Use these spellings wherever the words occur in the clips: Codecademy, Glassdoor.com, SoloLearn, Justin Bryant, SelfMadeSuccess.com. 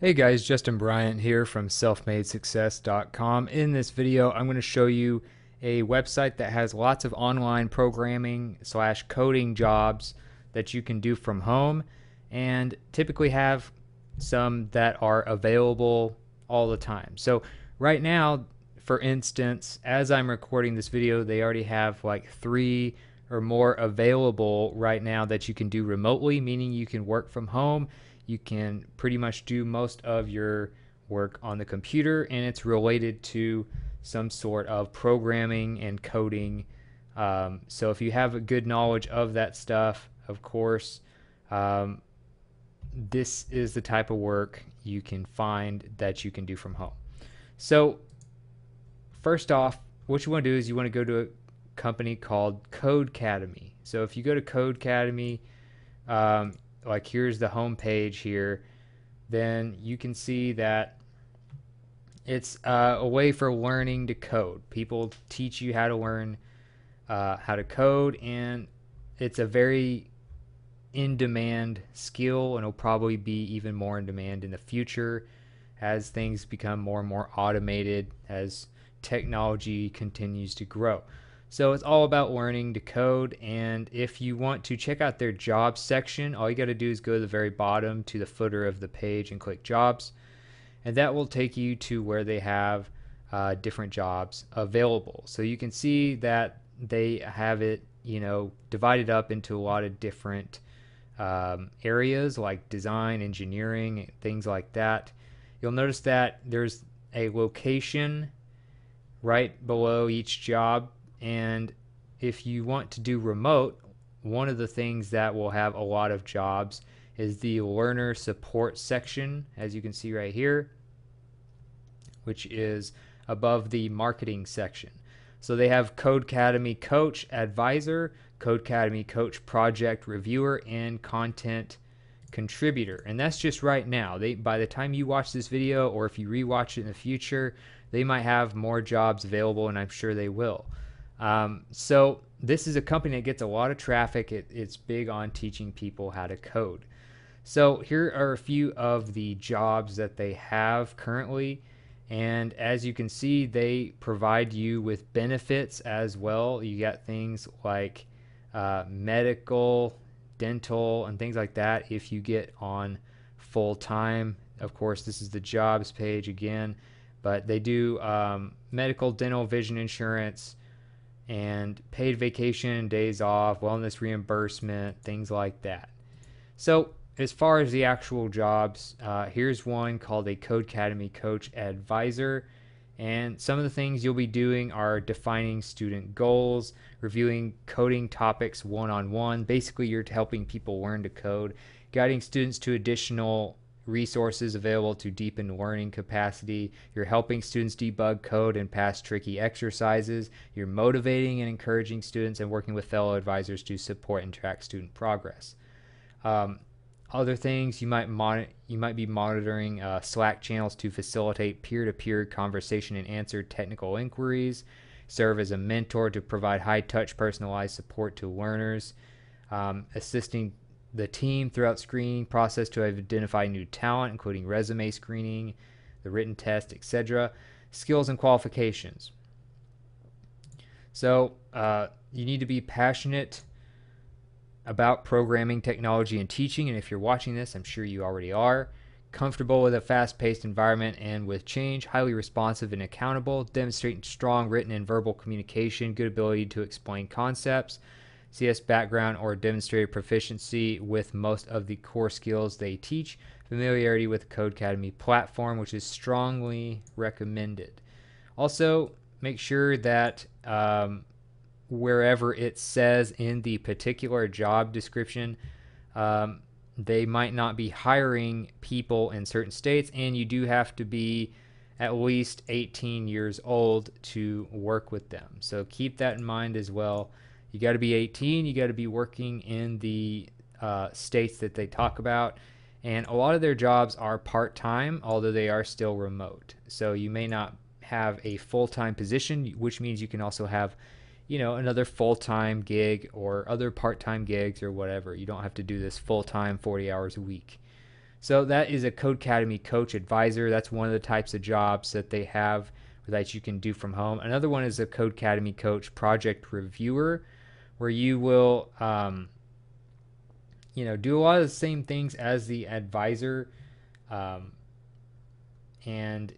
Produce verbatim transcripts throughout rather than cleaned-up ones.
Hey guys, Justin Bryant here from self made success dot com. In this video, I'm going to show you a website that has lots of online programming slash coding jobs that you can do from home, and typically have some that are available all the time. So right now, for instance, as I'm recording this video, they already have like three or more available right now that you can do remotely, meaning you can work from home. You can pretty much do most of your work on the computer, and it's related to some sort of programming and coding. Um, so if you have a good knowledge of that stuff, of course, um, this is the type of work you can find that you can do from home. So first off, what you want to do is you want to go to a company called Codecademy. So if you go to Codecademy, um, like here's the home page here, then you can see that it's uh, a way for learning to code. People teach you how to learn uh, how to code, and it's a very in-demand skill, and it'll probably be even more in demand in the future as things become more and more automated, as technology continues to grow. So it's all about learning to code, and if you want to check out their jobs section, all you got to do is go to the very bottom to the footer of the page and click jobs, and that will take you to where they have uh, different jobs available. So you can see that they have it, you know, divided up into a lot of different um, areas like design, engineering, things like that. You'll notice that there's a location right below each job. And if you want to do remote, one of the things that will have a lot of jobs is the learner support section, as you can see right here, which is above the marketing section. So they have Codecademy Coach Advisor, Codecademy Coach Project Reviewer, and Content Contributor. And that's just right now. They, by the time you watch this video, or if you rewatch it in the future, they might have more jobs available, and I'm sure they will. Um, so this is a company that gets a lot of traffic. It, it's big on teaching people how to code. So here are a few of the jobs that they have currently. And as you can see, they provide you with benefits as well. You got things like uh, medical, dental, and things like that if you get on full time. Of course, this is the jobs page again, but they do um, medical, dental, vision insurance, and paid vacation, days off, wellness reimbursement, things like that. So as far as the actual jobs, uh, here's one called a Codecademy Coach Advisor. And some of the things you'll be doing are defining student goals, reviewing coding topics one-on-one. Basically, you're helping people learn to code, guiding students to additional resources available to deepen learning capacity. You're helping students debug code and pass tricky exercises. You're motivating and encouraging students, and working with fellow advisors to support and track student progress. Um, other things you might monitor, you might be monitoring uh, Slack channels to facilitate peer-to-peer conversation and answer technical inquiries. Serve as a mentor to provide high-touch, personalized support to learners. Um, assisting the team throughout screening process to identify new talent, including resume screening, the written test, et cetera. Skills and qualifications. So uh, you need to be passionate about programming, technology, and teaching. And if you're watching this, I'm sure you already are. Comfortable with a fast-paced environment and with change. Highly responsive and accountable. Demonstrating strong written and verbal communication. Good ability to explain concepts. C S background or demonstrated proficiency with most of the core skills they teach. Familiarity with the Codecademy platform, which is strongly recommended. Also, make sure that um, wherever it says in the particular job description, um, they might not be hiring people in certain states, and you do have to be at least eighteen years old to work with them. So keep that in mind as well. You got to be eighteen, you got to be working in the uh, states that they talk about, and a lot of their jobs are part-time, although they are still remote. So you may not have a full-time position, which means you can also have, you know, another full-time gig or other part-time gigs or whatever. You don't have to do this full-time forty hours a week. So that is a Codecademy coach advisor. That's one of the types of jobs that they have that you can do from home. Another one is a Codecademy coach project reviewer, where you will um, you know, do a lot of the same things as the advisor, um, and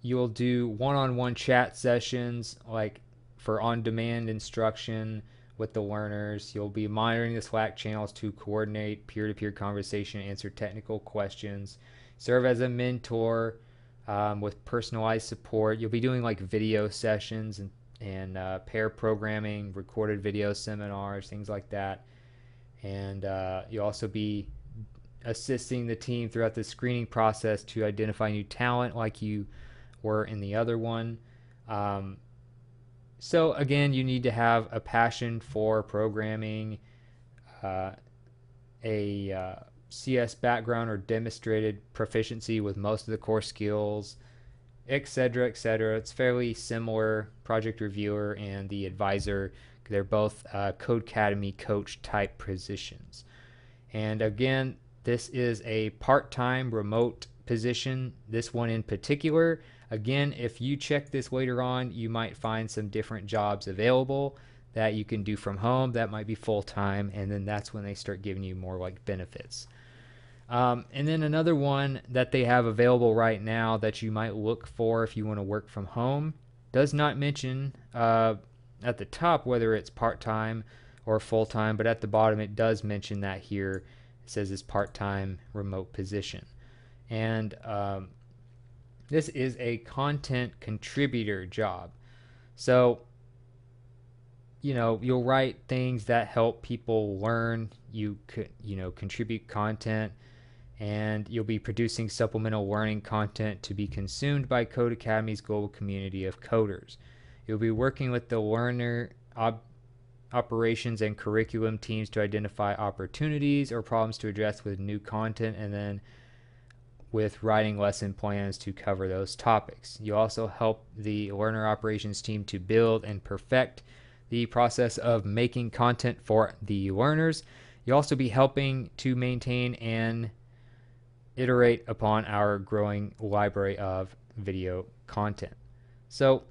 you'll do one-on-one chat sessions, like for on-demand instruction with the learners. You'll be monitoring the Slack channels to coordinate peer-to-peer conversation, answer technical questions, serve as a mentor um, with personalized support. You'll be doing like video sessions and, and uh, pair programming, recorded video seminars, things like that. And uh, you'll also be assisting the team throughout the screening process to identify new talent, like you were in the other one. Um, so again, you need to have a passion for programming, uh, a uh, C S background or demonstrated proficiency with most of the core skills, etc, etc. It's fairly similar, project reviewer and the advisor. They're both uh, Codecademy coach type positions. And again, this is a part-time remote position, this one in particular. Again, if you check this later on, you might find some different jobs available that you can do from home that might be full-time, and then that's when they start giving you more like benefits. Um, and then another one that they have available right now that you might look for if you want to work from home, does not mention uh, at the top whether it's part-time or full-time, but at the bottom it does mention that here. It says it's part-time remote position. And um, this is a content contributor job. So, you know, you'll write things that help people learn. You could, you know, contribute content, and you'll be producing supplemental learning content to be consumed by Codecademy's global community of coders. You'll be working with the learner op operations and curriculum teams to identify opportunities or problems to address with new content, and then with writing lesson plans to cover those topics. You also help the learner operations team to build and perfect the process of making content for the learners. You'll also be helping to maintain and iterate upon our growing library of video content. So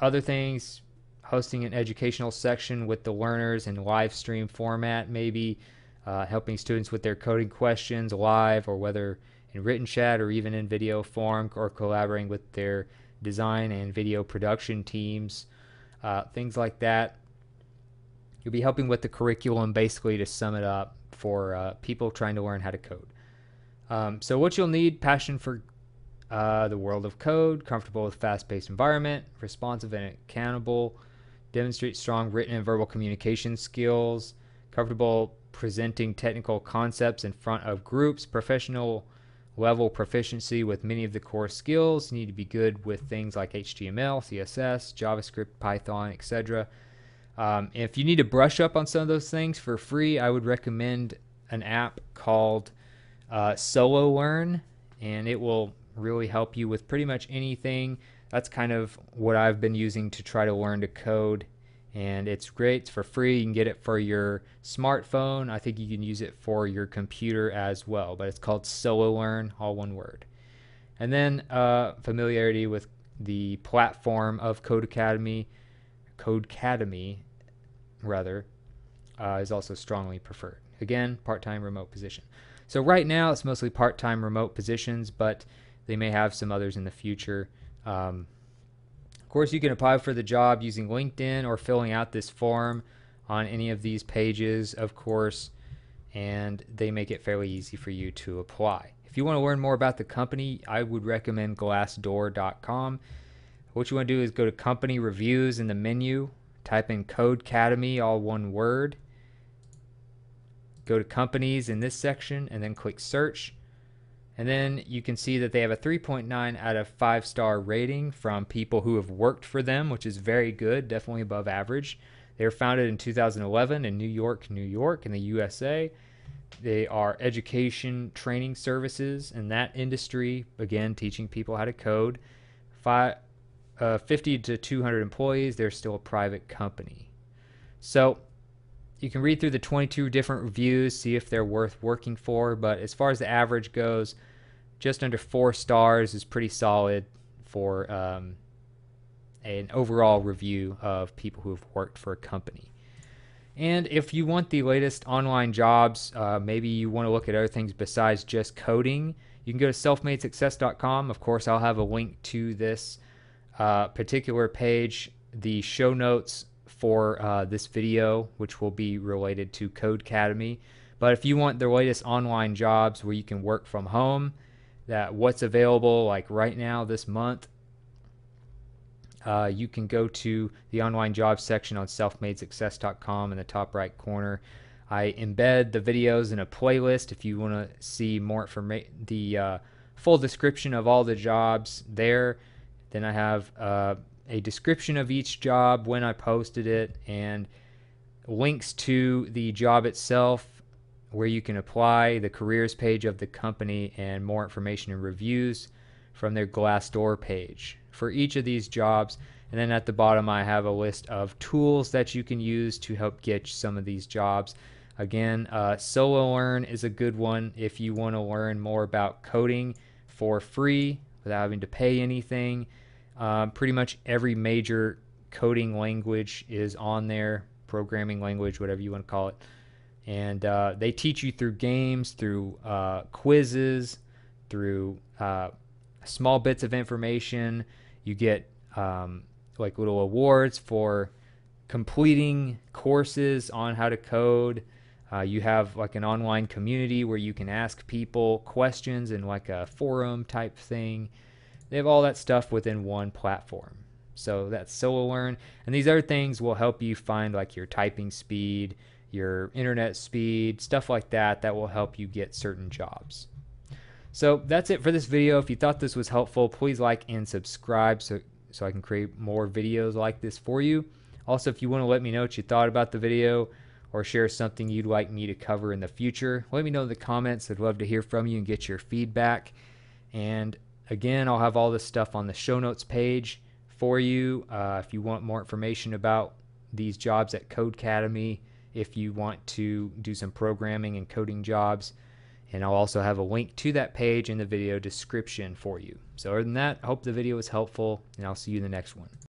other things, hosting an educational section with the learners in live stream format, maybe uh, helping students with their coding questions live, or whether in written chat or even in video form, or collaborating with their design and video production teams, uh, things like that. You'll be helping with the curriculum, basically, to sum it up, for uh, people trying to learn how to code. Um, so what you'll need: passion for uh, the world of code, comfortable with fast-paced environment, responsive and accountable, demonstrate strong written and verbal communication skills, comfortable presenting technical concepts in front of groups, professional level proficiency with many of the core skills. You need to be good with things like H T M L, C S S, JavaScript, Python, et cetera. Um, if you need to brush up on some of those things for free, I would recommend an app called uh, SoloLearn, and it will really help you with pretty much anything. That's kind of what I've been using to try to learn to code, and it's great. It's for free. You can get it for your smartphone. I think you can use it for your computer as well, but it's called SoloLearn, all one word. And then uh, familiarity with the platform of Codecademy, Codecademy rather, uh, is also strongly preferred. Again, part-time remote position. So right now it's mostly part-time remote positions, but they may have some others in the future. Um, Of course, you can apply for the job using LinkedIn or filling out this form on any of these pages, of course, and they make it fairly easy for you to apply. If you want to learn more about the company, I would recommend Glassdoor dot com. What you want to do is go to company reviews in the menu, type in Codecademy, all one word, go to companies in this section, and then click search. And then you can see that they have a three point nine out of five star rating from people who have worked for them, which is very good, definitely above average. They were founded in two thousand eleven in New York, New York, in the U S A. They are education training services in that industry, again, teaching people how to code. Five, uh, fifty to two hundred employees. They're still a private company. So you can read through the twenty-two different reviews, see if they're worth working for, but as far as the average goes, just under four stars is pretty solid for um, an overall review of people who have worked for a company. And if you want the latest online jobs, uh, maybe you want to look at other things besides just coding, you can go to self made success dot com. Of course, I'll have a link to this uh, particular page, the show notes for uh, this video, which will be related to Codecademy. But if you want the latest online jobs where you can work from home, that what's available like right now this month, Uh, you can go to the online jobs section on self made success dot com in the top right corner. I embed the videos in a playlist if you want to see more information, the uh, full description of all the jobs there. Then I have uh, a description of each job when I posted it and links to the job itself where you can apply, the careers page of the company, and more information and reviews from their Glassdoor page for each of these jobs. And then at the bottom I have a list of tools that you can use to help get some of these jobs. Again, uh, SoloLearn is a good one if you want to learn more about coding for free without having to pay anything. Um, pretty much every major coding language is on there, programming language, whatever you want to call it. And uh, they teach you through games, through uh, quizzes, through uh, small bits of information. You get um, like little awards for completing courses on how to code. Uh, you have like an online community where you can ask people questions in like a forum type thing. They have all that stuff within one platform. So that's SoloLearn. And these other things will help you find like your typing speed, your internet speed, stuff like that, that will help you get certain jobs. So that's it for this video. If you thought this was helpful, please like and subscribe so, so I can create more videos like this for you. Also, if you want to let me know what you thought about the video or share something you'd like me to cover in the future, let me know in the comments. I'd love to hear from you and get your feedback. And again, I'll have all this stuff on the show notes page for you. Uh, if you want more information about these jobs at Codecademy, if you want to do some programming and coding jobs, and I'll also have a link to that page in the video description for you. So other than that, I hope the video was helpful, and I'll see you in the next one.